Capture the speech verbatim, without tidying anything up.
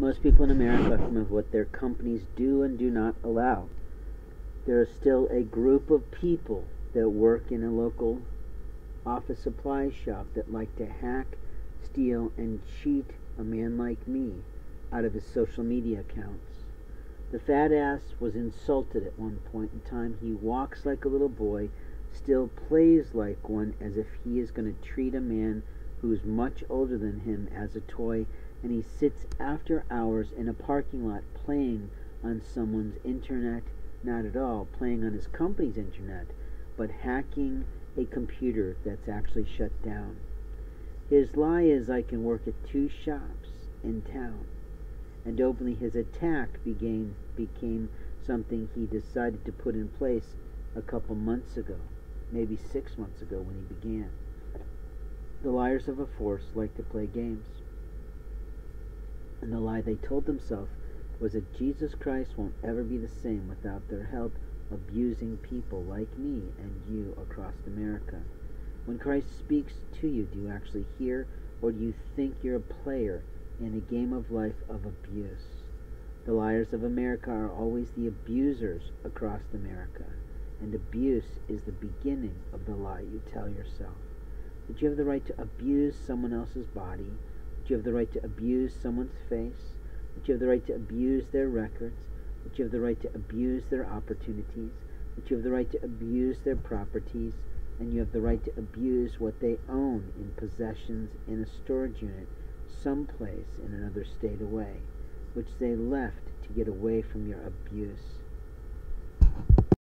most people in America are familiar with what their companies do and do not allow. There is still a group of people that work in a local office supply shop that like to hack, steal, and cheat a man like me out of his social media accounts. The fat ass was insulted at one point in time. He walks like a little boy, still plays like one, as if he is going to treat a man who's much older than him as a toy, and he sits after hours in a parking lot playing on someone's internet, not at all, playing on his company's internet, but hacking a computer that's actually shut down. His lie is, I can work at two shops in town. And openly his attack became, became something he decided to put in place a couple months ago, maybe six months ago when he began. The liars of a force like to play games. And the lie they told themselves was that Jesus Christ won't ever be the same without their help, abusing people like me and you across America. When Christ speaks to you, do you actually hear, or do you think you're a player in a game of life of abuse? The liars of America are always the abusers across America, and abuse is the beginning of the lie you tell yourself. That you have the right to abuse someone else's body, that you have the right to abuse someone's face, that you have the right to abuse their records, that you have the right to abuse their opportunities, that you have the right to abuse their properties, and you have the right to abuse what they own in possessions in a storage unit someplace in another state away, which they left to get away from your abuse.